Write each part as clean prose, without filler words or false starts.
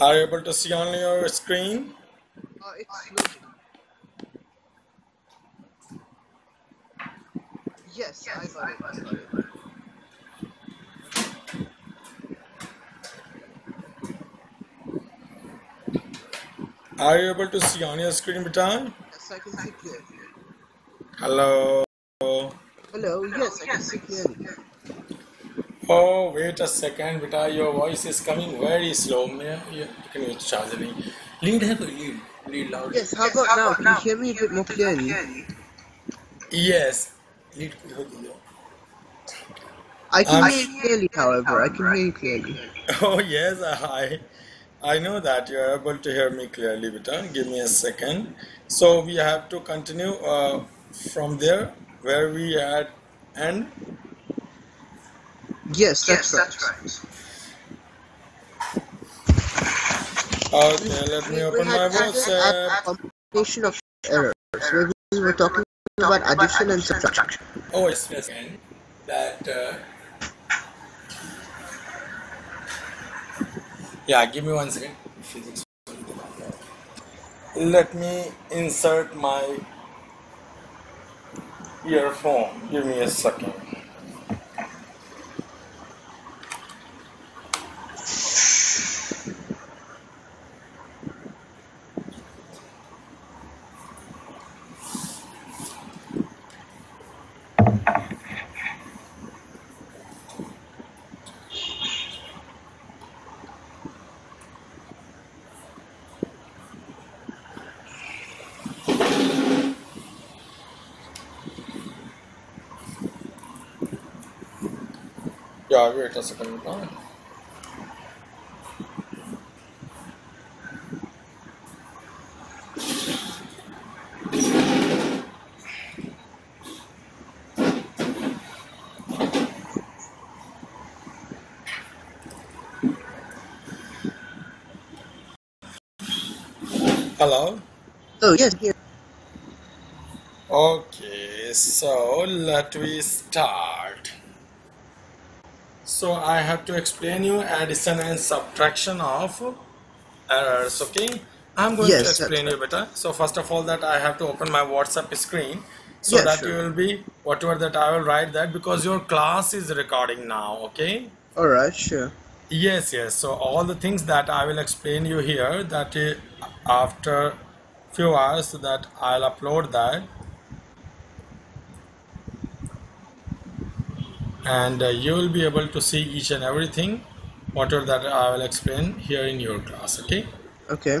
Are you able to see on your screen? It's loading. Yes, I got it. Are you able to see on your screen, Bhitaan? Yes, I can see clearly. Hello. Hello, yes, I can see clearly. Oh, wait a second, Bhitaan, your voice is coming very slow. You can charge me. Lead loud. Yes, how about now? Can you hear me a bit more clearly? Yes. Lead. I can hear you clearly, however. I can hear you clearly. Oh, yes, I know that you are able to hear me clearly, Bhitaan. Give me a second. So we have to continue from there where we are and. Yes, that's right. Okay, let me open my WhatsApp. Combination of errors. We were talking about addition and subtraction. Oh, yes, yes. Yeah, give me one second. Let me insert my earphone. Give me a second. Yeah, wait a second. Hello? Oh, yes, here. Okay, so let me start. So I have to explain you addition and subtraction of errors. Okay, I'm going to explain you better. So first of all, that I have to open my WhatsApp screen so that you will be whatever that I will write that because your class is recording now. Okay. All right. Sure. Yes. Yes. So all the things that I will explain you here that after few hours that I'll upload that. And you will be able to see each and everything, whatever that I will explain here in your class, okay? Okay.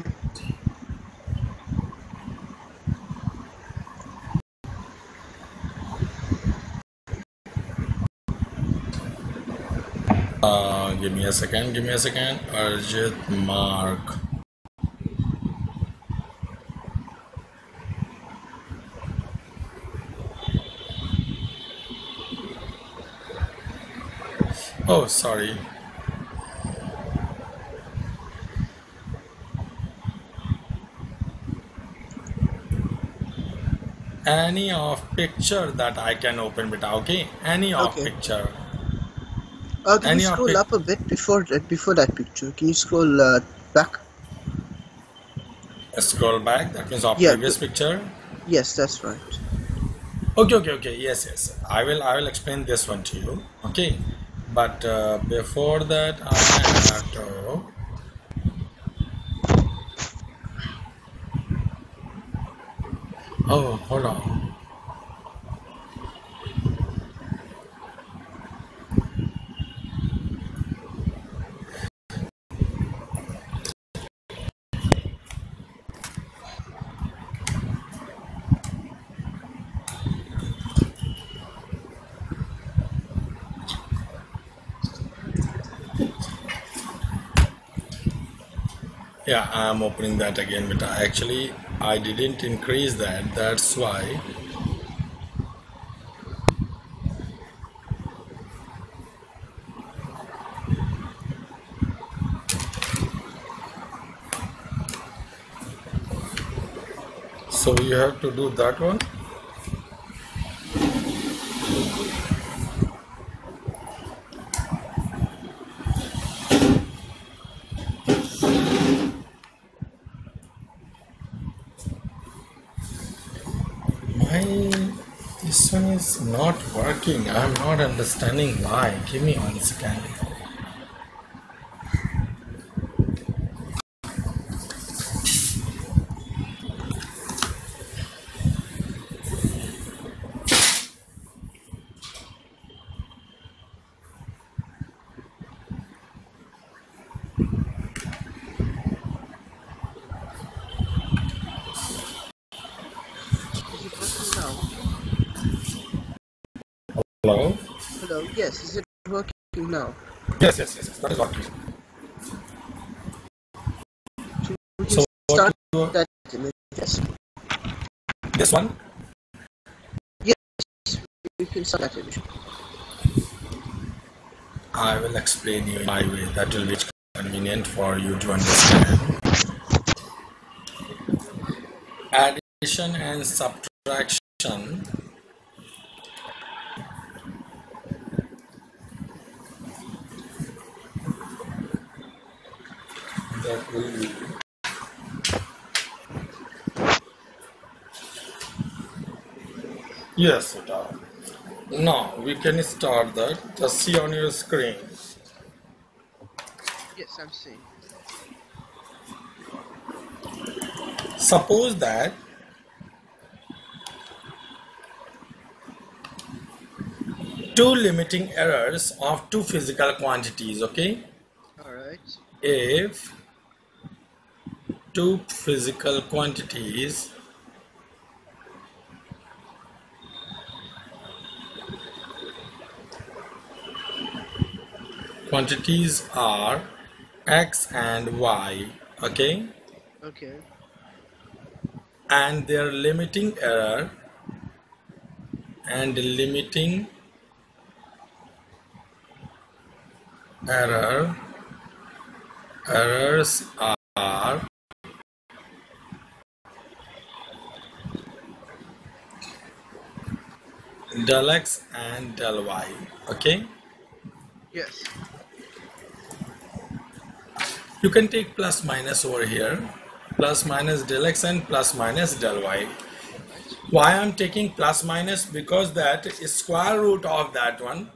Give me a second. Arjit Mark. Oh, sorry. Any of picture that I can open, but okay. Any of picture. Okay, can you scroll up a bit before that picture? Can you scroll back? Scroll back. That means of previous picture. Yes, that's right. Okay. Yes. I will explain this one to you. Okay. But before that, I have to. Oh, hold on. Yeah, I'm opening that again, but actually I didn't increase that, that's why. So you have to do that one. reason is not working. I'm not understanding why. Give me 1 second. Hello? Hello, yes, is it working now? Yes, that is working. So start that image, yes. This one? Yes, we can start that image. I will explain you in my way that will be convenient for you to understand. Addition and subtraction. That will be yes, it does. Now we can start that. Just see on your screen. Yes, I'm seeing. Suppose that two limiting errors of two physical quantities, okay? All right. If two physical quantities are x and y, okay, and their limiting error errors are del x and del y, okay? Yes. You can take plus minus over here, plus minus del x and plus minus del y. Why I'm taking plus minus? Because that is square root of that one.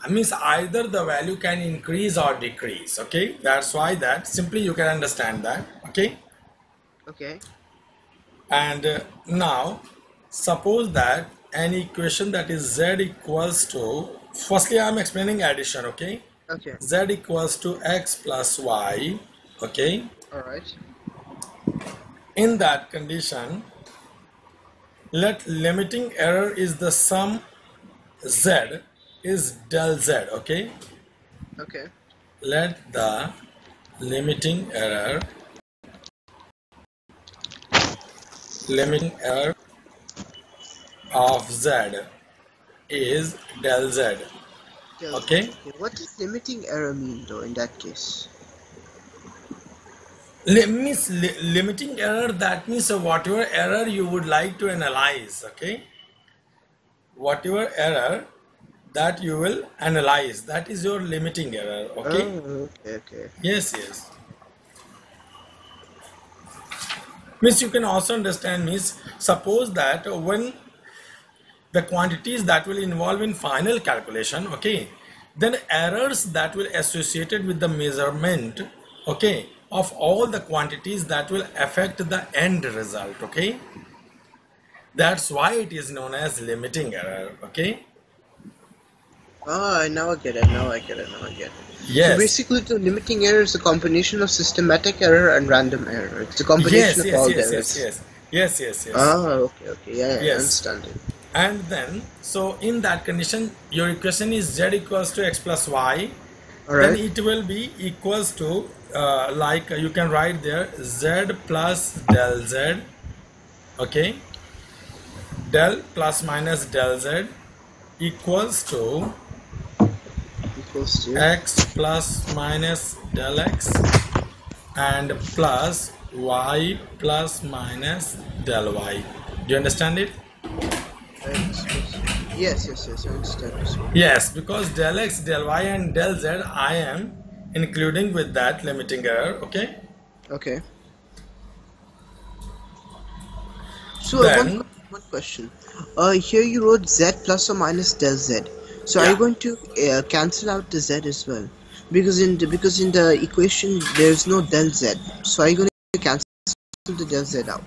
That means either the value can increase or decrease, okay? That's why that simply you can understand that, okay? Okay. And now suppose that an equation that is z equals to, firstly I am explaining addition, okay? Okay. Z equals to x plus y, okay? Alright. In that condition, let limiting error is the sum z is del z, okay? Okay. Let the limiting error, of z is del z, okay? What does limiting error mean though in that case? Limiting error, that means whatever error you would like to analyze, okay? Whatever error that you will analyze, that is your limiting error, okay? Oh, okay. Yes. Means you can also understand, means suppose that when the quantities that will involve in final calculation, okay, then errors that will associated with the measurement, okay, of all the quantities that will affect the end result, okay, that's why it is known as limiting error, okay? Oh, now I get it, yes. So basically the limiting error is a combination of systematic error and random error. It's a combination of all errors. Yes. Oh, okay, yeah, yes. I understand it. And then, so in that condition, your equation is z equals to x plus y. All right. Then it will be equals to, like you can write there, z plus del z, okay, del plus minus del z equals to, x plus minus del x and plus y plus minus del y. Do you understand it? Yes, I understand. Yes, because del x, del y and del z I am including with that limiting error, okay? Okay. So then, one One question. Here you wrote z plus or minus del z. So yeah. Are you going to cancel out the z as well? Because in the equation there is no del z. So are you going to cancel the del z out?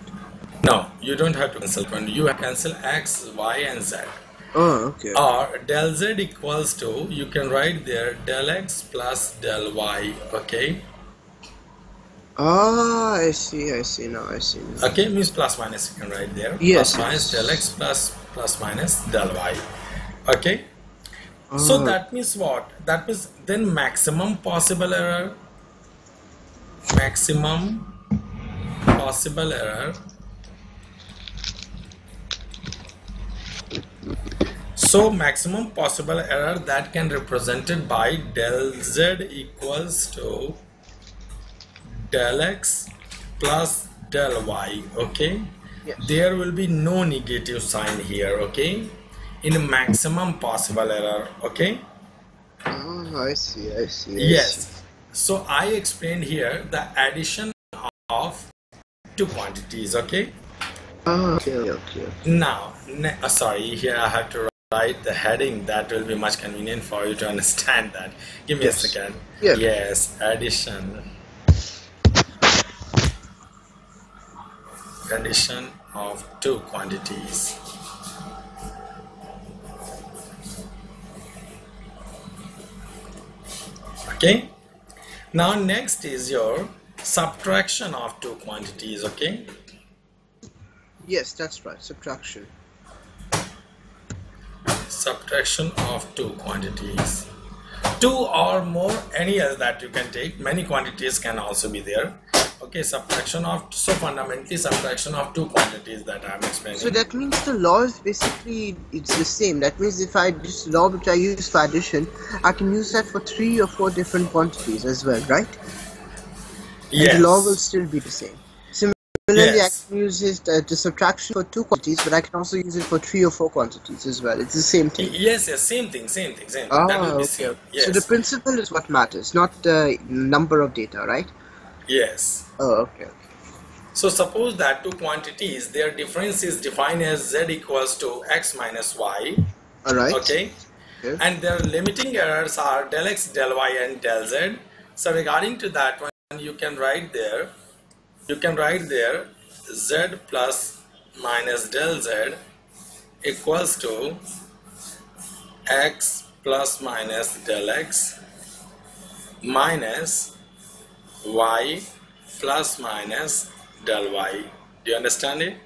No, you don't have to cancel. You have to cancel x, y, and z. Oh, okay. Or del z equals to, you can write there del x plus del y. Okay. Ah, oh, I see now, I see now. Okay, means plus minus you can write there. Yes. Plus minus del x plus minus del y. Okay. So that means what? That means then maximum possible error. Maximum possible error. So maximum possible error that can represented by del z equals to del x plus del y. Okay, yes. There will be no negative sign here. Okay, in maximum possible error. Okay. Oh, I see. Yes. So I explained here the addition of two quantities. Okay. Oh, okay. Now, sorry. Here I have to write the heading. That will be much convenient for you to understand that. Give me a second. Yeah. Yes. Addition. Addition of two quantities. Okay, now next is your subtraction of two quantities. Okay, yes, that's right, subtraction of two quantities, two or more, any else that you can take, many quantities can also be there. Okay, subtraction of, so fundamentally subtraction of two quantities that I am explaining. So that means the law is basically, it's the same. That means if I, this law which I use for addition, I can use that for 3 or 4 different quantities as well, right? Yes. And the law will still be the same. Similarly, yes. I can use it, the subtraction for 2 quantities, but I can also use it for 3 or 4 quantities as well. It's the same thing. Yes, same thing. Ah, that will be same. Yes. So the principle is what matters, not the number of data, right? Yes. Oh, okay. So suppose that two quantities, their difference is defined as z equals to x minus y. All right. Okay. Yes. And their limiting errors are del x, del y, and del z. So regarding to that one, you can write there z plus minus del z equals to x plus minus del x minus y plus minus del y. Do you understand it?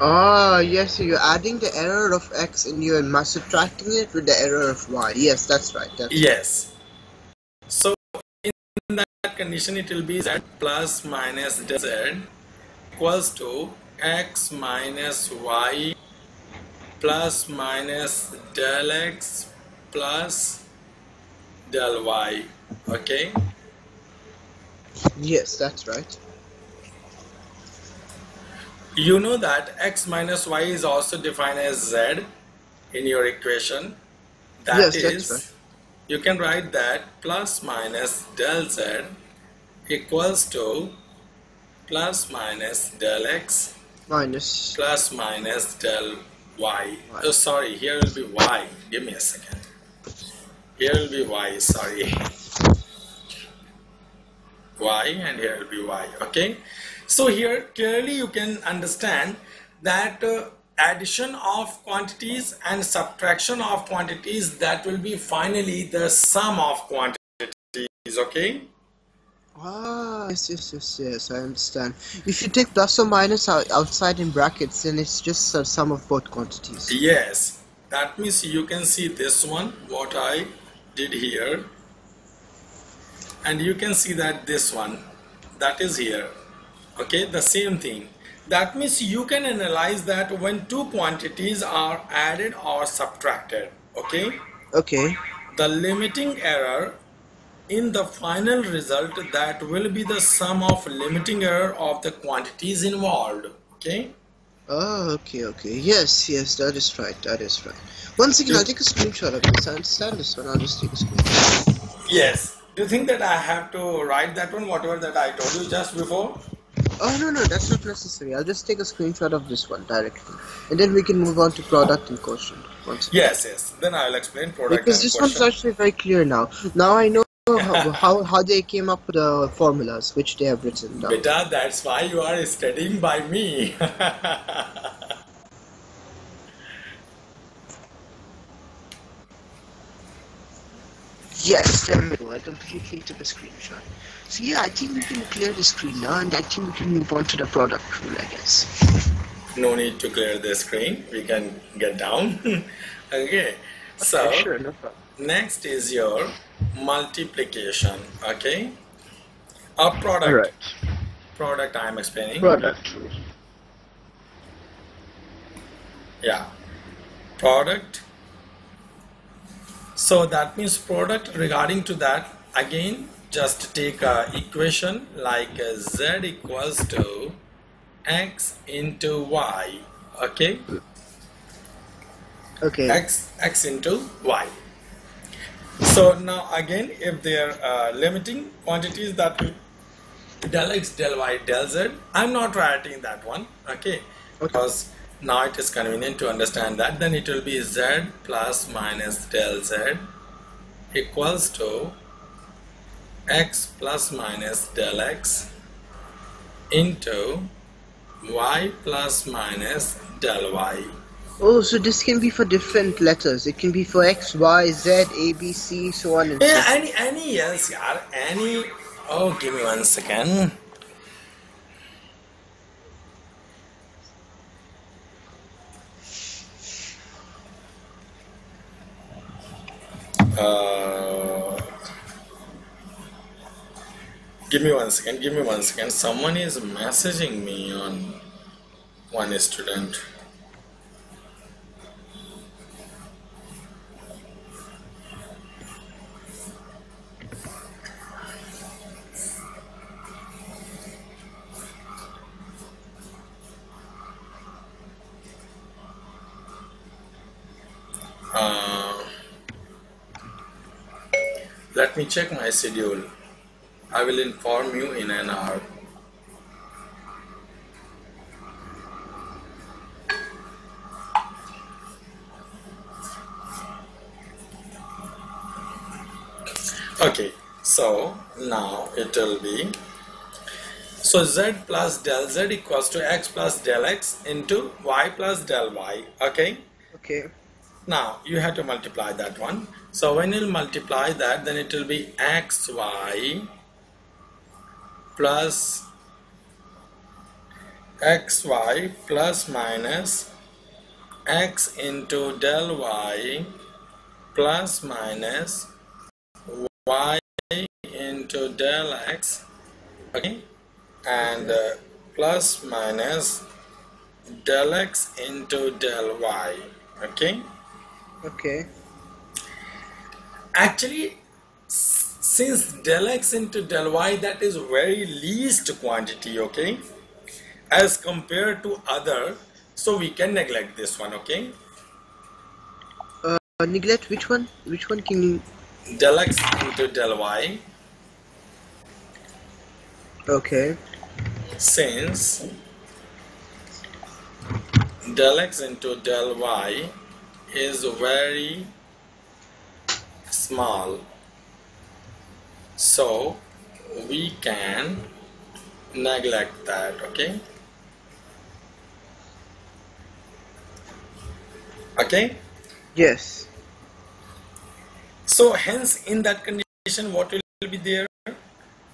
Ah, yes, so you're adding the error of x and you're subtracting it with the error of y. Yes, that's right. Yes. So in that condition, it will be z plus minus del z equals to x minus y plus minus del x plus del y. Okay, yes, that's right. You know that x minus y is also defined as z in your equation. That yes, is, that's right. You can write that plus minus del z equals to plus minus del x minus plus minus del y. Oh, sorry, here will be y. Give me a second. Here will be y, sorry, y, and here will be y. Okay, so here clearly you can understand that addition of quantities and subtraction of quantities, that will be finally the sum of quantities. Okay. Ah, yes, I understand. If you take plus or minus outside in brackets, then it's just a sum of both quantities. Yes, that means you can see this one, what I did here, and you can see that this one that is here. Okay, the same thing. That means you can analyze that when two quantities are added or subtracted. Okay, the limiting error in the final result, that will be the sum of limiting error of the quantities involved. Okay. Oh, okay. Yes, that is right. Once again, I'll take a screenshot of this. I understand this one. I'll just take a screenshot. Yes. Do you think that I have to write that one, whatever that I told you just before? Oh, no, no, that's not necessary. I'll just take a screenshot of this one directly. And then we can move on to product and quotient. Yes, yes. Then I'll explain product because and this quotient. One's actually very clear now. Now I know how they came up with the formulas which they have written down. Beta, that's why you are studying by me. Yes, there we go. I completely took a screenshot. So yeah, I think we can clear the screen now, and I think we can move on to the product rule, I guess. No need to clear the screen. We can get down. Okay. So sure, no problem. Next is your multiplication. Okay. A product. Right. Product. I am explaining. Product. Yeah. Product. So that means product, regarding to that, again, just take an equation like z equals to x into y, okay? Okay. X into y. So now again, if they are limiting quantities that will del x, del y, del z, I'm not writing that one, okay? Because now it is convenient to understand that, then it will be z plus minus del z equals to x plus minus del x into y plus minus del y. Oh, so this can be for different letters. It can be for x, y, z, a, b, c, so on and so forth. Any, yes, yaar, any. Oh, give me 1 second. Give me 1 second, give me 1 second. Someone is messaging me on one student. Let me check my schedule. I will inform you in an hour. Okay, so now it will be, so z plus del z equals to x plus del x into y plus del y, okay? Okay. Now you have to multiply that one. So when you'll multiply that, then it will be xy plus xy plus minus x into del y plus minus y into del x, okay, and plus minus del x into del y, okay. Okay. Actually, since del x into del y, that is very least quantity, okay, as compared to other, so we can neglect this one, okay? Neglect which one? Which one can you? Del x into del y. Okay. Since del x into del y is very small, so we can neglect that, okay? Okay? Yes. So hence in that condition what will be there?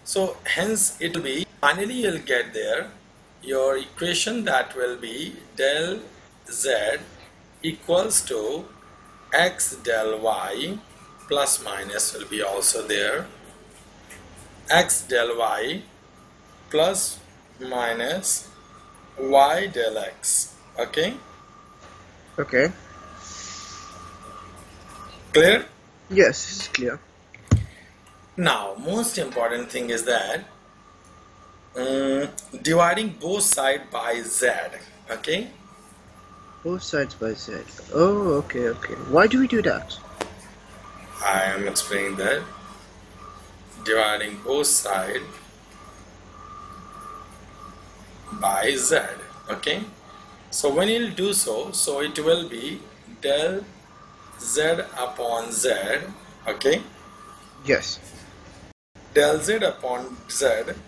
So hence it will be, finally you will get there your equation that will be del z equals to x del y plus minus will be also there, x del y plus minus y del x, okay? Okay. Clear? Yes, it's clear. Now, most important thing is that dividing both sides by z, okay? Both sides by z. Oh, okay, okay. Why do we do that? I am explaining that. dividing both sides by z. Okay, so when you'll do so, so it will be del z upon z. Okay, yes, del z upon z,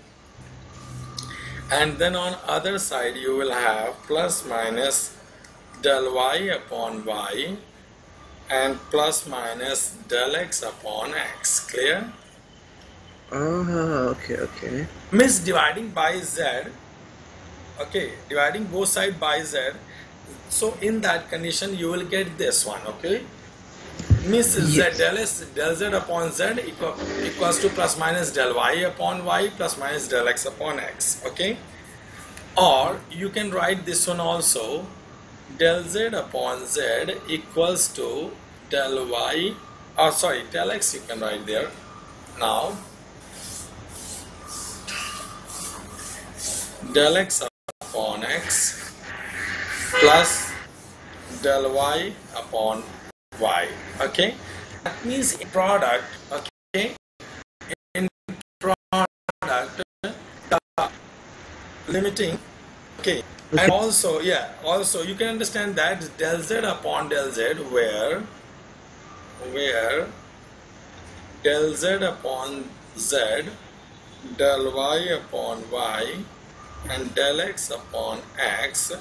and then on other side you will have plus minus del y upon y and plus minus del x upon x. Clear? Okay, okay. Miss dividing by z. Okay, dividing both sides by z. So in that condition you will get this one. Okay, miss, yes. Z del s del z upon z equals to plus minus del y upon y plus minus del x upon x. Okay, or you can write this one also, del z upon z equals to del y, or sorry, del x you can write there now, del x upon x plus del y upon y. Okay, that means in product, okay, in product the limiting, okay. Okay. And also, yeah, also you can understand that del z upon del z, where del z upon z, del y upon y and del x upon x,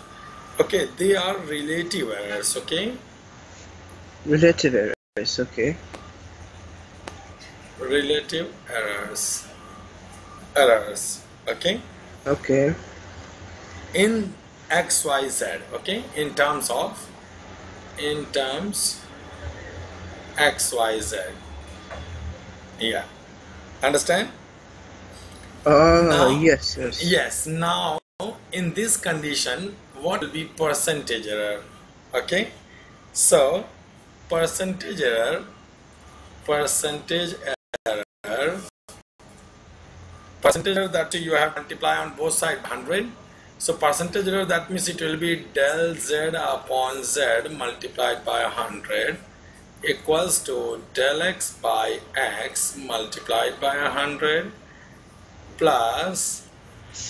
okay, they are relative errors, okay? Relative errors, okay. Relative errors. Errors, okay? Okay. In x, y, z, okay, in terms x, y, z, yeah, understand? Yes, yes. Yes, now in this condition, what will be percentage error? Okay, so percentage error that you have to multiply on both sides 100. So percentage error, that means it will be del z upon z multiplied by 100 equals to del x by x multiplied by 100 plus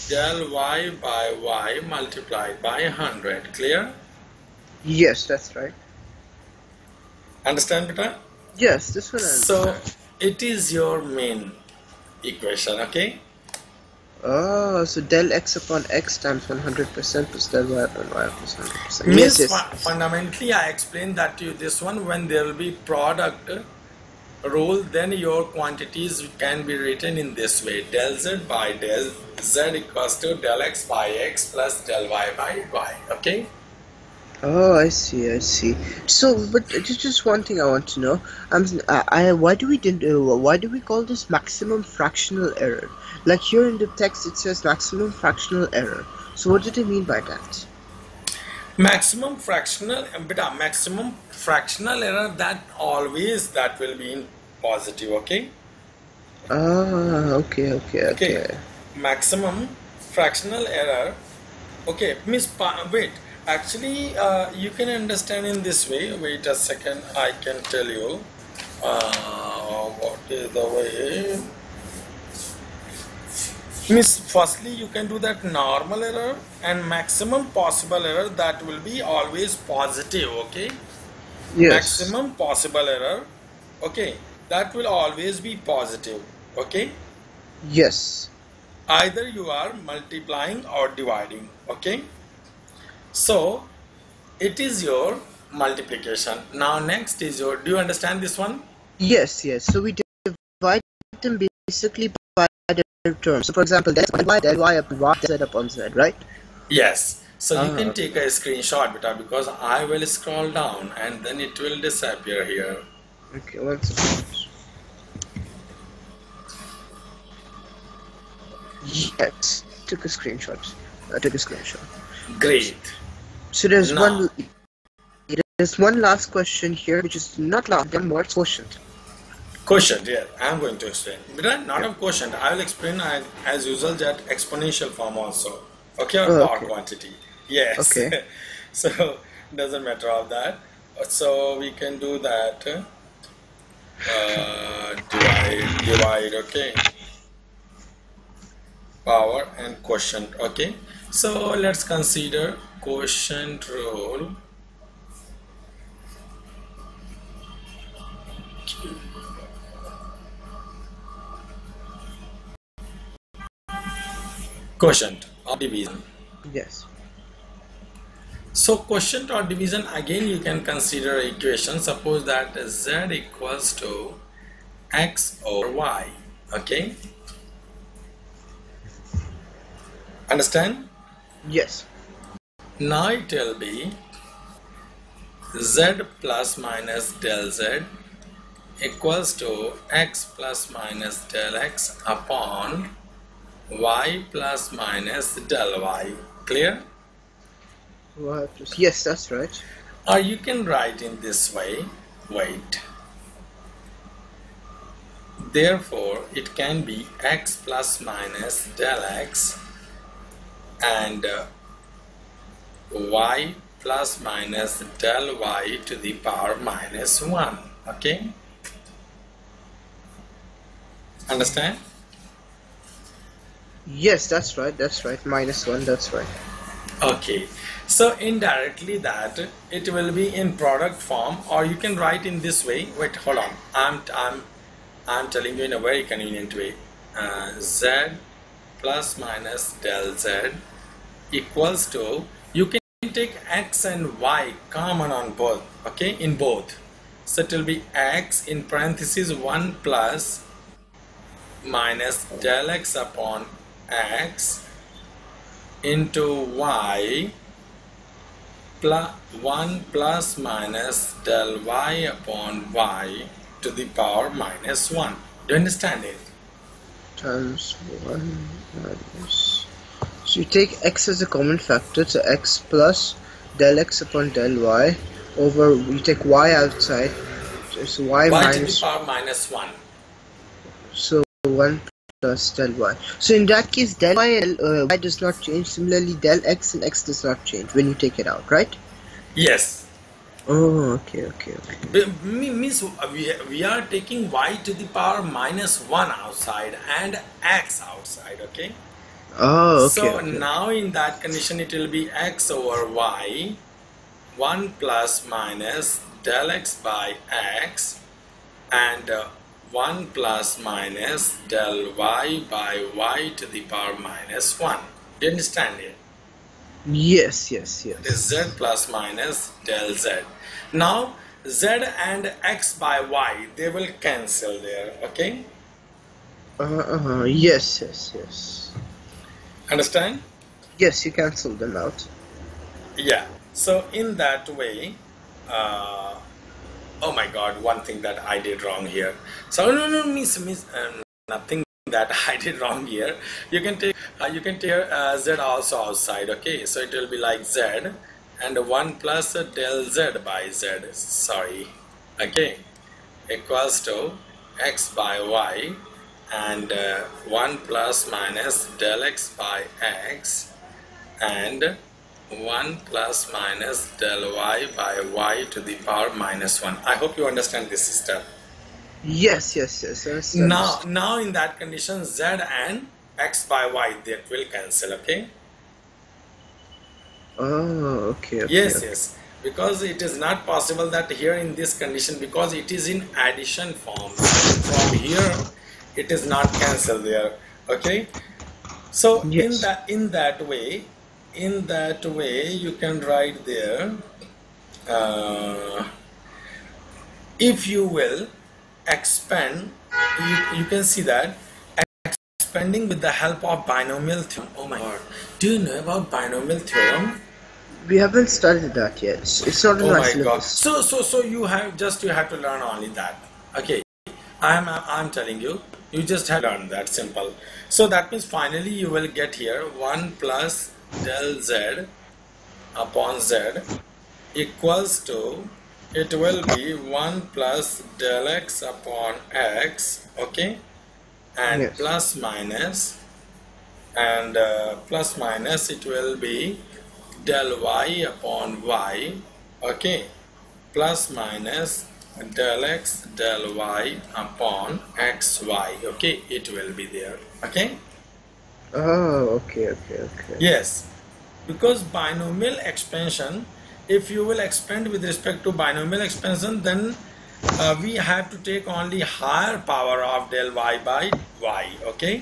del y by y multiplied by 100. Clear? Yes, that's right. Understand, Bhitaan? Yes, this one I understand. So it is your main equation, okay? Oh, so del x upon x times 100% plus del y upon y plus 100%. Means, yes, fundamentally I explained that to you this one, when there will be product rule, then your quantities can be written in this way, del z by del z equals to del x by x plus del y by y. Okay. Oh, I see, I see. So, but just one thing I want to know. Why do we call this maximum fractional error? Like here in the text, it says maximum fractional error. So, what did they mean by that? Maximum fractional error, that always that will be in positive. Okay. Okay. Maximum fractional error. Okay, wait. Actually, you can understand in this way. Wait a second, I can tell you what is the way. Firstly, you can do that normal error and maximum possible error, that will be always positive, okay? Yes. Maximum possible error, okay, that will always be positive, okay? Yes. Either you are multiplying or dividing, okay? So it is your multiplication. Now next is your, do you understand this one? Yes, yes. So we divide them basically by their terms. So for example, del y upon y, z upon z, right? Yes. So you can take a screenshot, because I will scroll down and then it will disappear here. Okay, one second. Yes, I took a screenshot. Great. So there's one last question here, which is not last, then what's quotient? Quotient, yeah, I'm going to explain. But not of quotient, I will explain as usual that exponential form also. Okay, or power quantity. Yes. Okay. So doesn't matter of that. So we can do that. divide, okay, power and quotient. Okay, so let's consider quotient rule. Quotient or division. Yes. So quotient or division, again you can consider equation. Suppose that z equals to x over y. Okay. Understand? Yes. Now it will be z plus minus del z equals to x plus minus del x upon y plus minus del y. Clear? Yes, that's right. Or you can write in this way. Wait. Therefore, it can be x plus minus del x and y plus minus del y to the power minus 1. Okay? Understand? Yes, that's right, that's right. Minus 1, that's right. Okay, so indirectly that it will be in product form, or you can write in this way. Wait, hold on, I'm telling you in a very convenient way. Z plus minus del z equals to, you can take x and y common on both, okay, in both. So it will be x in parentheses 1 plus minus del x upon x into y plus 1 plus minus del y upon y to the power minus 1. Do you understand it? Times 1 minus. So you take x as a common factor, so x plus del x upon del y over, you take y outside, so y minus to the power minus 1. So 1 plus del y. So in that case, del y and y does not change. Similarly, del x and x does not change when you take it out, right? Yes. Oh, okay, okay, okay. Means we are taking y to the power minus 1 outside and x outside, okay? Oh, okay. So okay. Now in that condition, it will be x over y, 1 plus minus del x by x, and 1 plus minus del y by y to the power minus 1. Do you understand it? Yes, yes, yes. This z plus minus del z. Now z and x by y, they will cancel there, okay? Yes, yes, yes. Understand? Yes, you cancel them out. Yeah, so in that way, oh my God, one thing that I did wrong here. So nothing that I did wrong here. You can take z also outside, okay? So it will be like z and 1 plus del z by z, sorry, okay, equals to x by y and 1 plus minus del x by x and 1 plus minus del y by y to the power minus 1. I hope you understand this step. Yes, yes, yes. Now in that condition, z and x by y, that will cancel, okay? Oh, okay. Okay, yes, okay. Yes. Because it is not possible that here in this condition, because it is in addition form. From here, it is not cancelled there, okay? So yes. In that way, you can write there, if you will expand, you can see that expanding with the help of binomial theorem. Oh my God, do you know about binomial theorem? We haven't studied that yet. It's not in my syllabus. Oh my God. So you have to learn only that. Okay, I'm telling you, you just have to learn that, simple. So that means finally you will get here 1 plus del z upon z equals to, it will be 1 plus del x upon x, okay, and yes. plus minus it will be del y upon y, okay, plus minus del x del y upon xy. Okay, it will be there. Okay. Oh, okay. Yes, because binomial expansion, if you will expand with respect to binomial expansion, then we have to take only higher power of del y by y. Okay.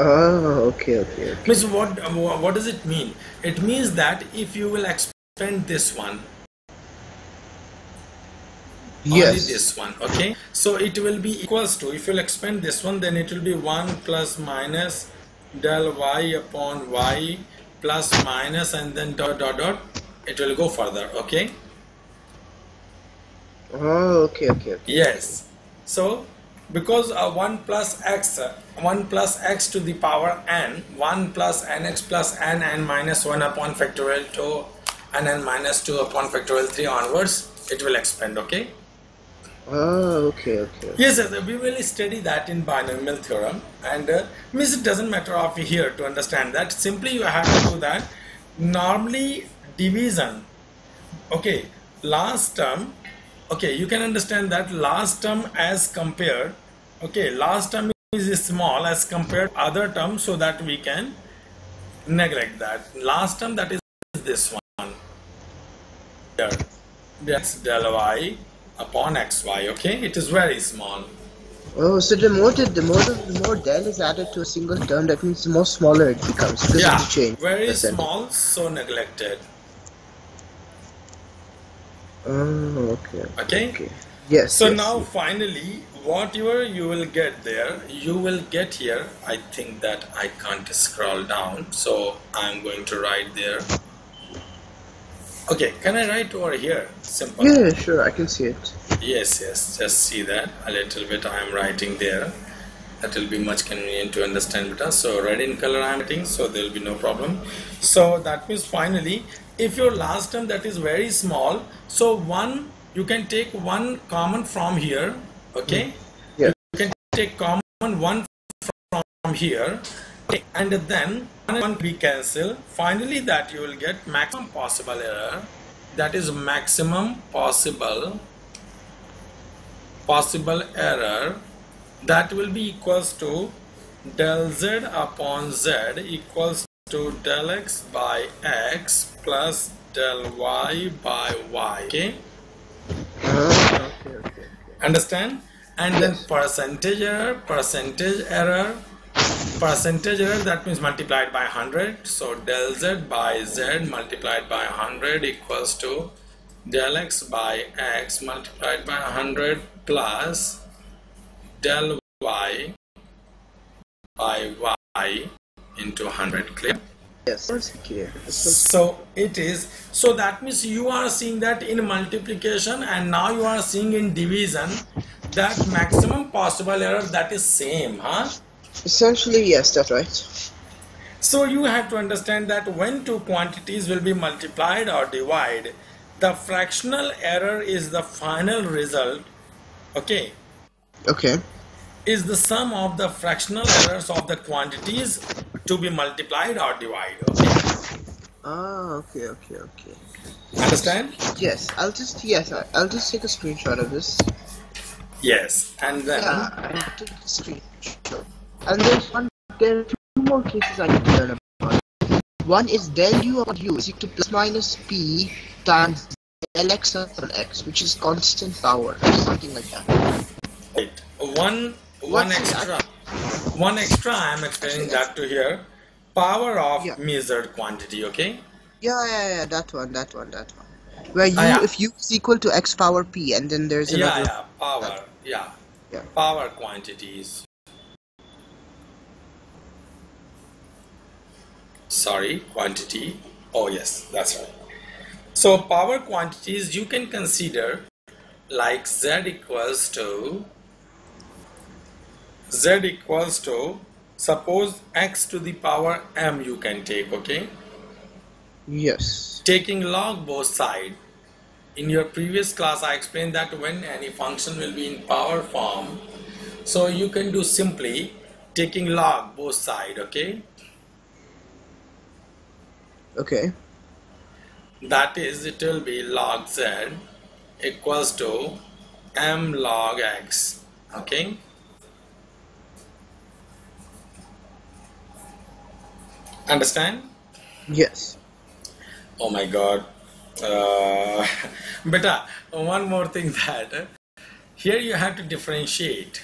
Oh, okay. So what does it mean? It means that if you will expand this one, yes, only this one, okay, so it will be equals to, if you'll expand this one, then it will be 1 plus minus del y upon y plus minus and then dot dot dot, it will go further. Okay. Oh, okay. Yes, so because 1 plus x, 1 plus x to the power n, 1 plus nx plus n minus 1 upon factorial 2 and n minus 2 upon factorial 3 onwards, it will expand. Okay. Oh, okay. Yes, we will study that in binomial theorem, and means it doesn't matter of here to understand that. Simply you have to do that. Normally division, okay, last term, okay, you can understand that last term as compared, okay, last term is small as compared other term, so that we can neglect that last term, that is this one here, that's del y upon xy. Okay, it is very small. Oh, so the more del is added to a single term, that means the more smaller it becomes. This, yeah, change very percent. Small, so neglected. Oh, okay. Yes. So yes, now yes. Finally, whatever you will get there, you will get here. I think that I can't scroll down, so I'm going to write there. Okay, can I write over here? Simple. Yeah, sure, I can see it. Yes, just see that a little bit. I am writing there. That will be much convenient to understand better. So red in color I am writing, so there will be no problem. So that means finally, if your last term that is very small, so one, you can take one common from here. Okay. Yeah. You can take common one from here. Okay, and then one we cancel. Finally, that you will get maximum possible error. That is maximum possible error. That will be equals to del z upon z equals to del x by x plus del y by y. Okay. Understand? And yes. Then percentage error, that means multiplied by 100, so del z by z multiplied by 100 equals to del x by x multiplied by 100 plus del y by y into 100. Clear? Yes, clear. So it is, so that means you are seeing that in multiplication, and now you are seeing in division that maximum possible error, that is same, huh? Essentially, yes, that's right. So you have to understand that when two quantities will be multiplied or divided, the fractional error is the final result. Okay. Okay. Is the sum of the fractional errors of the quantities to be multiplied or divided. Okay. Ah, okay. Understand? Yes, I'll just take a screenshot of this. Yes, and then. Yeah, I took the screenshot. And there are two more cases I need to learn about. One is del u upon u is equal to plus minus p times del x upon x, which is constant power, something like that. Right. One extra I am explaining that to here. Power of, yeah, measured quantity, okay? Yeah, that one. Where you, yeah, if u is equal to x power p, and then there's another. Yeah, power, yeah. Power quantities. Sorry, quantity. Oh yes, that's right. So power quantities you can consider like z equals to suppose x to the power m you can take, okay? Yes. Taking log both side. In your previous class I explained that when any function will be in power form, so you can do simply taking log both side, okay? Okay. That is, it will be log z equals to m log x. Okay, understand? Yes. Oh my god, beta, one more thing that here you have to differentiate.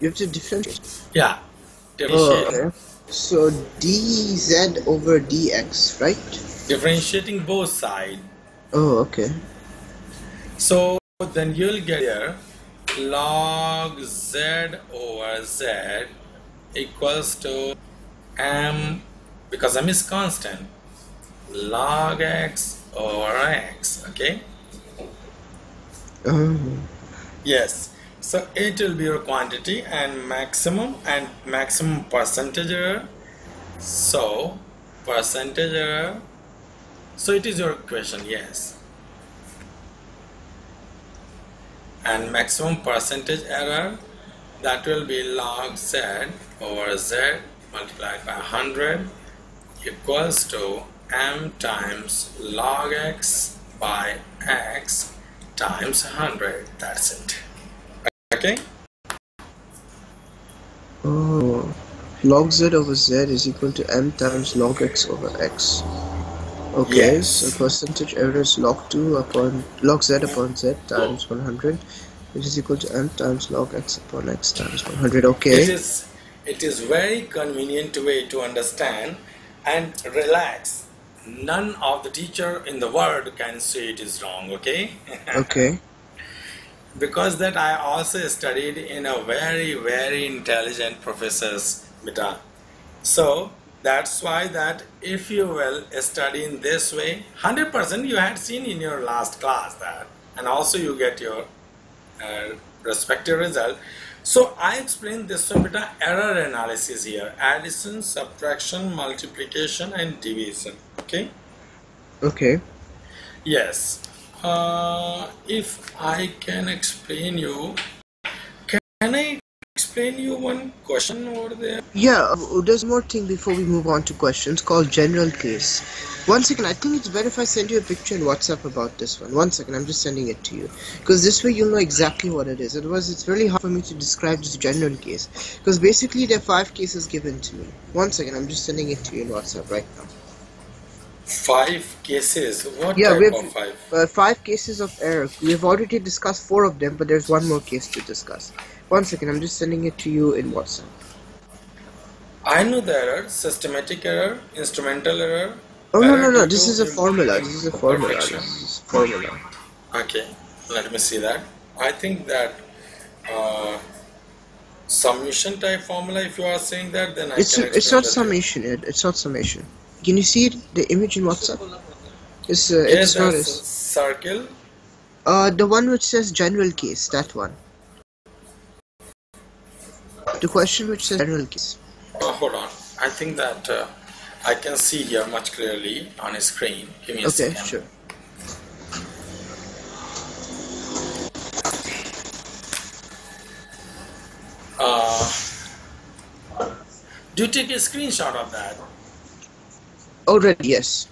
You have to differentiate? Yeah, differentiate. Oh, okay. So dz over dx, right? Differentiating both sides. Oh, okay. So then you'll get here log z over z equals to m, because m is constant, log x over x. Okay. Yes. So it will be your quantity and maximum percentage error. So percentage error. So it is your equation. Yes. And maximum percentage error, that will be log z over z multiplied by 100 equals to m times log x by x times 100. That's it. Okay. Oh, log z over z is equal to m times log x over x. Okay, yes. So percentage error is log z upon z times 100. It is equal to m times log x upon x times 100. Okay. It is very convenient way to understand, and relax. None of the teacher in the world can say it is wrong. Okay. Okay. Because that I also studied in a very, very intelligent professors, Bhitaan. So that's why that if you will study in this way, 100% you had seen in your last class that, and also you get your respective result. So I explained this beta error analysis here: addition, subtraction, multiplication, and division. Okay. Okay. Yes. If I can explain you, can I explain you one question over there? Yeah, there's more thing before we move on to questions called general case. One second, I think it's better if I send you a picture in WhatsApp about this one. One second, I'm just sending it to you. Because this way you'll know exactly what it is. Otherwise, it's really hard for me to describe this general case. Because basically, there are 5 cases given to me. One second, I'm just sending it to you in WhatsApp right now. 5 cases? What type of 5? 5 cases of error. We have already discussed 4 of them, but there's one more case to discuss. One second, I'm just sending it to you in WhatsApp. I know the error, systematic error, instrumental error. Oh, error no. This is a formula. This is a formula. Okay, let me see that. I think that summation type formula, if you are saying that, then it's not summation. Can you see it, the image in WhatsApp? Yes, it's not a circle. The one which says general case, that one. The question which says general case. Hold on. I think that I can see here much clearly on a screen. Give me a second. Okay, sure. Do you take a screenshot of that? Already, yes.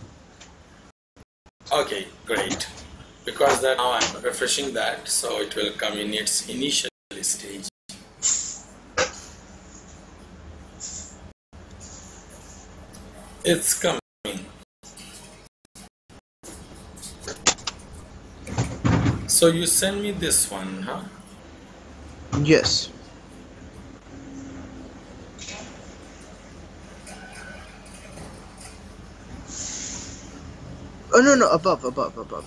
Okay, great. Because that now I'm refreshing that, so it will come in its initial stage. It's coming. So you send me this one, huh? Yes. Oh, no, above.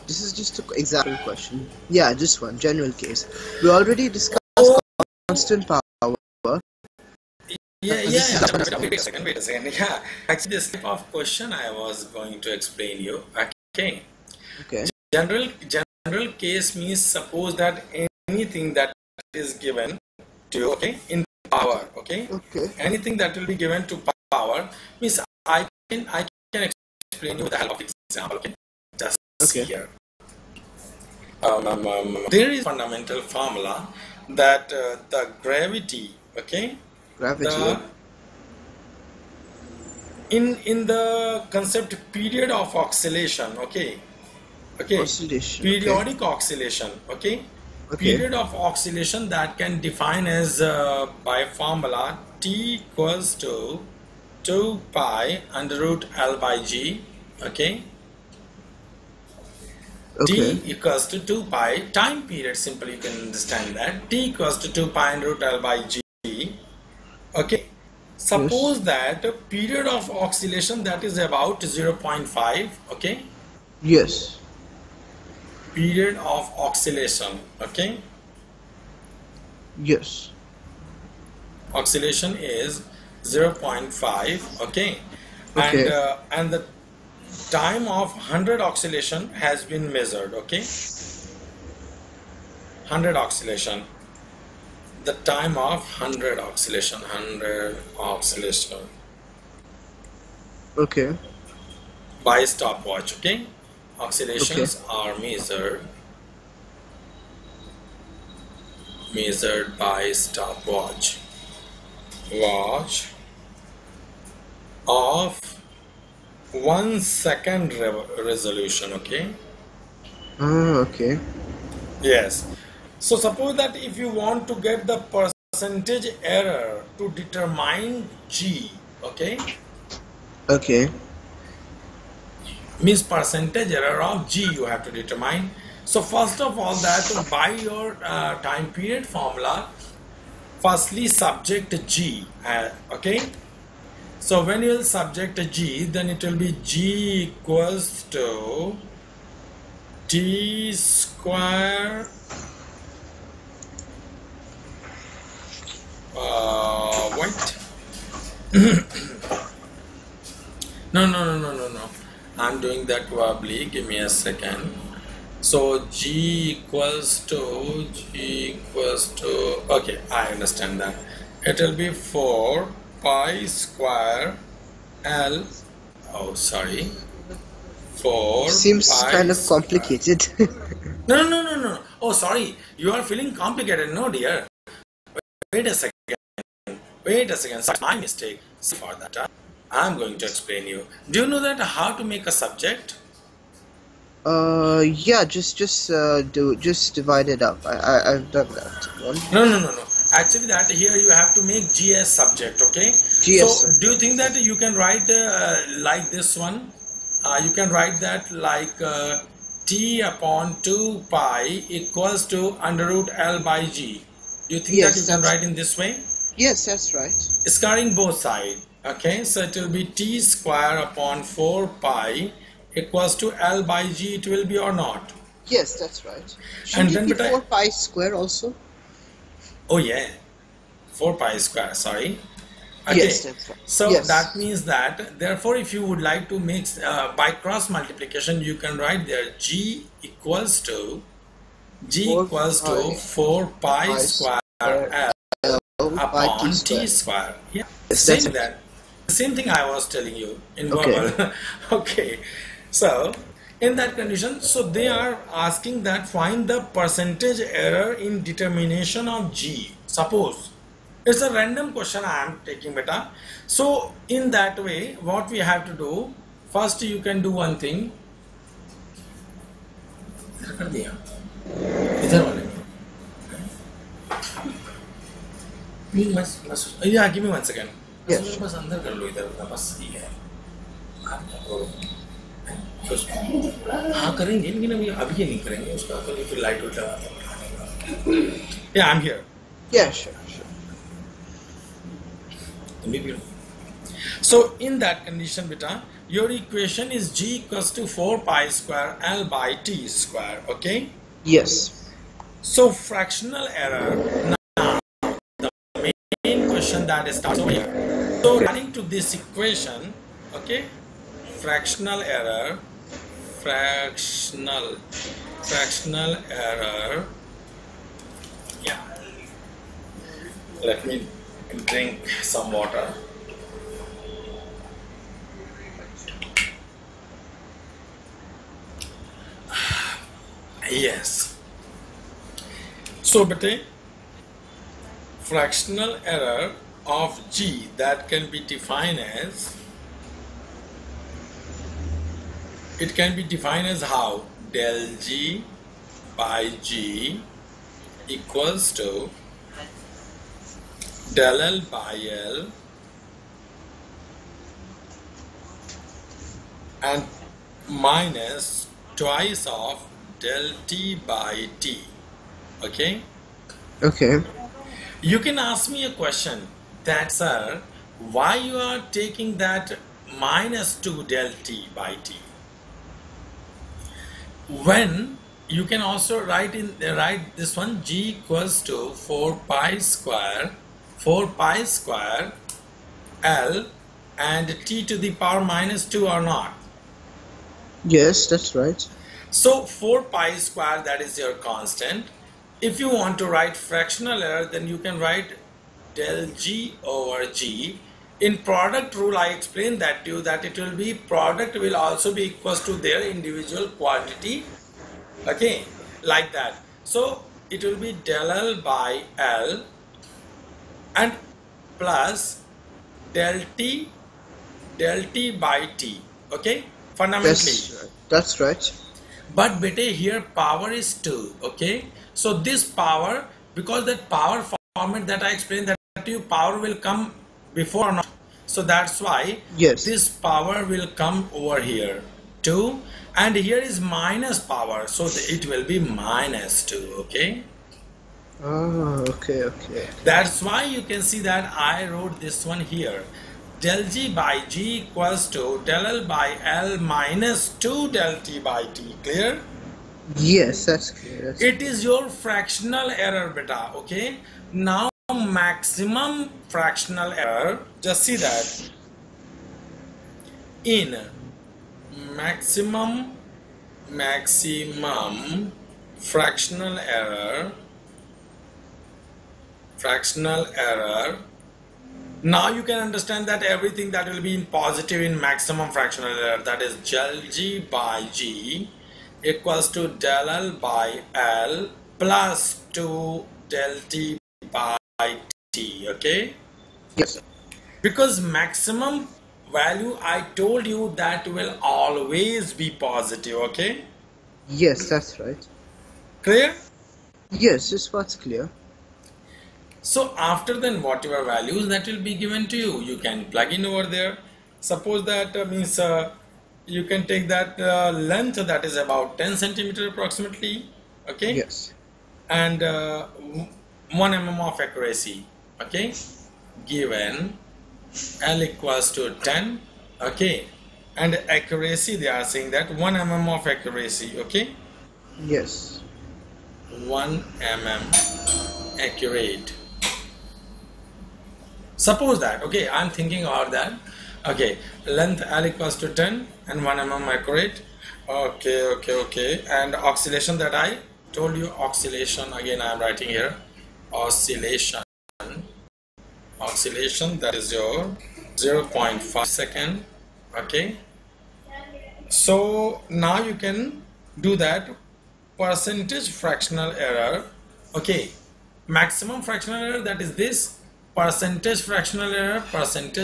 This is just an example question. Yeah, this one, general case. We already discussed constant power. Wait a second. Yeah, actually, this type of question I was going to explain you. Okay. Okay. General case means suppose that anything that is given to you, okay, in power, okay? Okay. Anything that will be given to power means I can explain you with the help of example. Okay. Just here. There is fundamental formula that the gravity, okay? In the concept period of oscillation, okay, Okay. Oscillation. Periodic oscillation. Okay. Period of oscillation that can define as by formula T equals to 2 pi under root L by G. Okay. T equals to 2 pi time period. Simply you can understand that T equals to 2 pi under root L by G. Okay. Suppose that a period of oscillation that is about 0.5. Okay. Yes. Period of oscillation. Okay. Yes. Oscillation is 0.5. Okay. And the time of 100 oscillation has been measured. Okay. 100 oscillation. The time of 100 oscillation. 100 oscillation. Okay. By stopwatch. Okay. Oscillations are measured by stopwatch. Watch of 1 second resolution. Okay. Okay. Yes. So suppose that if you want to get the percentage error to determine G. Okay. Okay. Means percentage error of G you have to determine. So first of all, that by your time period formula, firstly subject G. Okay. So when you will subject G, then it will be G equals to T square no, I'm doing that verbally. Give me a second. So G equals to okay, I understand that. It will be 4 pi square L. Oh, sorry. 4 seems kind of complicated. No. Oh, sorry. You are feeling complicated. No, dear. Wait a second. That's my mistake. For that, I'm going to explain you. Do you know that how to make a subject? Yeah, just divide it up. I've done that one. No. Actually, that here you have to make G as subject. Okay. G as subject. So do you think that you can write like this one? You can write that like T upon 2 pi equals to under root L by G. Do you think that you can write in this way? Yes, that's right. It's covering both sides. Okay, so it will be T square upon 4 pi equals to L by G, it will be or not? Yes, that's right. Should and then be 4 pi square also? Oh yeah, 4 pi square, sorry. Okay. Yes, that's right. So that means that, therefore, if you would like to make by cross multiplication, you can write there G equals to 4 pi square L upon T square. Yeah. Same that. Same thing I was telling you in verbal. Okay. So in that condition, so they are asking that find the percentage error in determination of G. Suppose it's a random question I am taking, beta. So in that way, what we have to do, first you can do one thing. Yeah, give me 1 second. Yes. Yeah, I'm here. Yeah, sure. So in that condition, beta, your equation is G equals to 4 pi square L by T square. Okay. Yes. So fractional error. Now the main question that is starts over here. So running to this equation, okay, fractional error, yeah, let me drink some water. Yes. So, bete, fractional error of G that can be defined as, it can be defined as how del G by G equals to del L by L and minus twice of del T by T. Okay? Okay. You can ask me a question that, sir, why you are taking that minus 2 del T by T? When you can also write this one, G equals to 4 pi square L and T to the power minus 2 or not? Yes, that's right. So 4 pi square, that is your constant. If you want to write fractional error, then you can write del G over G. In product rule, I explained that to you that it will be product will also be equals to their individual quantity. Okay, like that. So it will be del L by L and plus del T by T. Okay, fundamentally. That's right. But bete here power is 2. Okay, so this power, because that power format that I explained that to you, power will come before or not. So that's why this power will come over here 2, and here is minus power, so it will be minus 2. Okay. Oh, okay, okay. That's why you can see that I wrote this one here. Del G by G equals to del L by L minus 2 del T by T. Clear? Yes, that's clear. That's it is your fractional error, beta. Okay. Now maximum fractional error. Just see that. In maximum fractional error. Now you can understand that everything that will be in positive in maximum fractional error, that is del G by G equals to del L by L plus 2 del T by T. Okay? Yes. Because maximum value, I told you, that will always be positive. Okay? Yes, that's right. Clear? Yes, this was clear. So after then, whatever values that will be given to you, you can plug in over there. Suppose that means you can take that length, that is about 10 centimeter approximately. Okay. Yes. And 1 mm of accuracy. Okay. Given L equals to 10. Okay. And accuracy, they are saying that 1 mm of accuracy. Okay. Yes. 1 mm accurate. Suppose that, okay, I'm thinking about that. Okay, length L equals to 10 and 1 mm accurate. Okay, okay, okay. And oscillation that I told you, oscillation, again I'm writing here. Oscillation that is your 0.5 second. Okay. So now you can do that percentage fractional error. Okay. Maximum fractional error, that is this. Percentage fractional error, that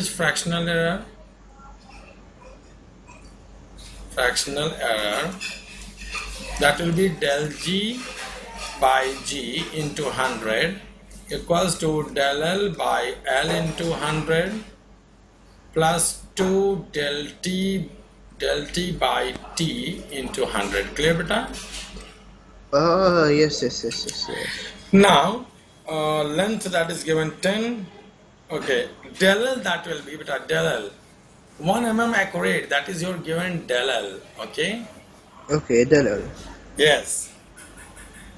will be del G by G into 100 equals to del L by L into 100 plus 2 del T by T into 100. Clear, beta? Oh, yes. Now, length that is given 10. Okay, del L that will be beta, del L 1 mm accurate, that is your given del L. Okay. Okay, del L. Yes.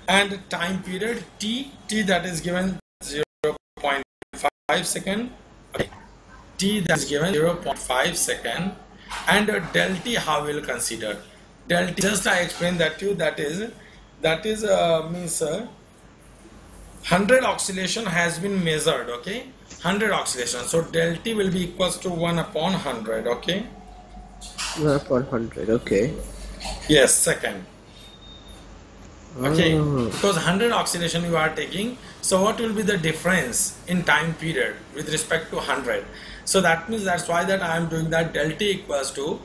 And time period T that is given 0.5 second. Okay. T that is given 0.5 second. And del T how will consider? Del T, just I explained that to you, that means 100 oscillation has been measured. Okay, 100 oscillation, so del T will be equals to 1 upon 100. Okay, 1 upon 100. Okay, yes, second. Okay. Because 100 oscillation you are taking, so what will be the difference in time period with respect to 100? So that means that's why that I am doing that del T equals to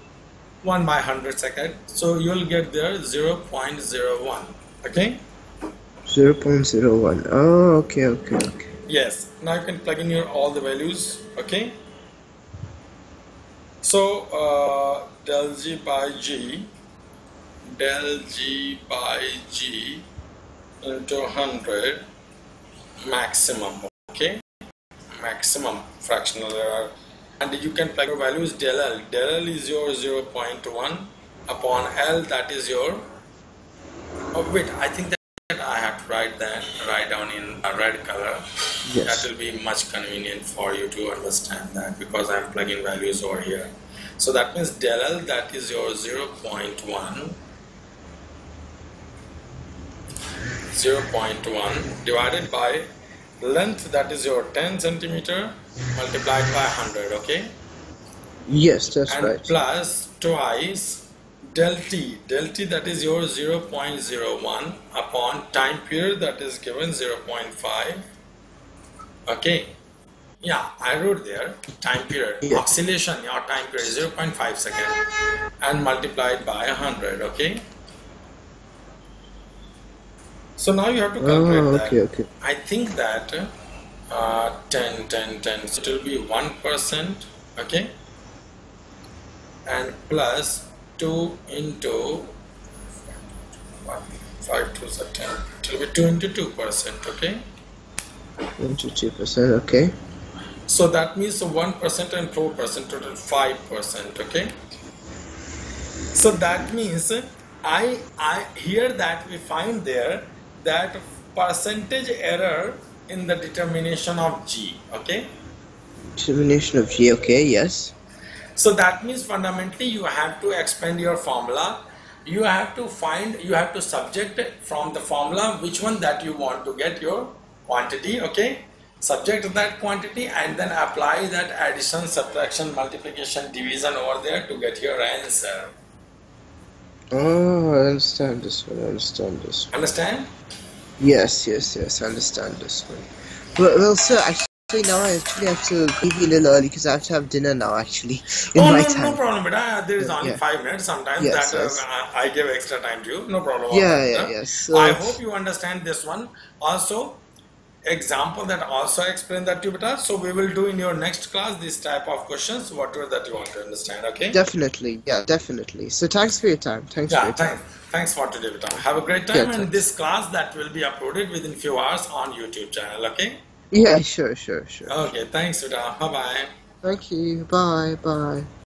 1 by 100 second, so you will get there 0.01. okay, 0.01. oh, okay. Yes, now you can plug in your all the values. Okay, so del g by g into 100 maximum. Okay, maximum fractional error. And you can plug your values. Del L is your 0.1 upon L, that is your, oh wait, I think that I have to write down in a red color. Yes. That will be much convenient for you to understand that, because I am plugging values over here. So that means del L, that is your 0.1. 0.1 divided by length, that is your 10 centimeter multiplied by 100. Okay, yes, that's and right, plus twice del t, that is your 0.01 upon time period, that is given 0.5. okay, yeah, I wrote there time period. Yeah. Oscillation, your time period is 0.5 second and multiplied by 100. Okay, so now you have to calculate. Okay. I think that 10, so it will be 1%. Okay, and plus 2 into 5, 2 is 10, it will be 2 into 2%. Okay, 2% okay, so that means 1% and 4%, total 5%. Okay, so that means I hear that we find there that percentage error in the determination of G. Okay, determination of G. Okay, yes, so that means fundamentally you have to expand your formula. You have to find, you have to subject from the formula which one that you want to get your quantity. Okay, subject that quantity and then apply that addition, subtraction, multiplication, division over there to get your answer. Oh, I understand this one. Understand? Yes, I understand this one. Well, sir, actually now I actually have to leave you a little early because I have to have dinner now, actually. No problem, but there is only 5 minutes sometimes. Yes, that I give extra time to you. No problem. Yes. I hope you understand this one. Also, example that also explain that to you better. So we will do in your next class this type of questions, whatever that you want to understand. Okay, definitely. So thanks for your time. Thanks for today, Bhitaan. Have a great time. And this class that will be uploaded within few hours on YouTube channel. Okay, yeah, sure. Okay, thanks, Bhitaan. Bye. Thank you. Bye.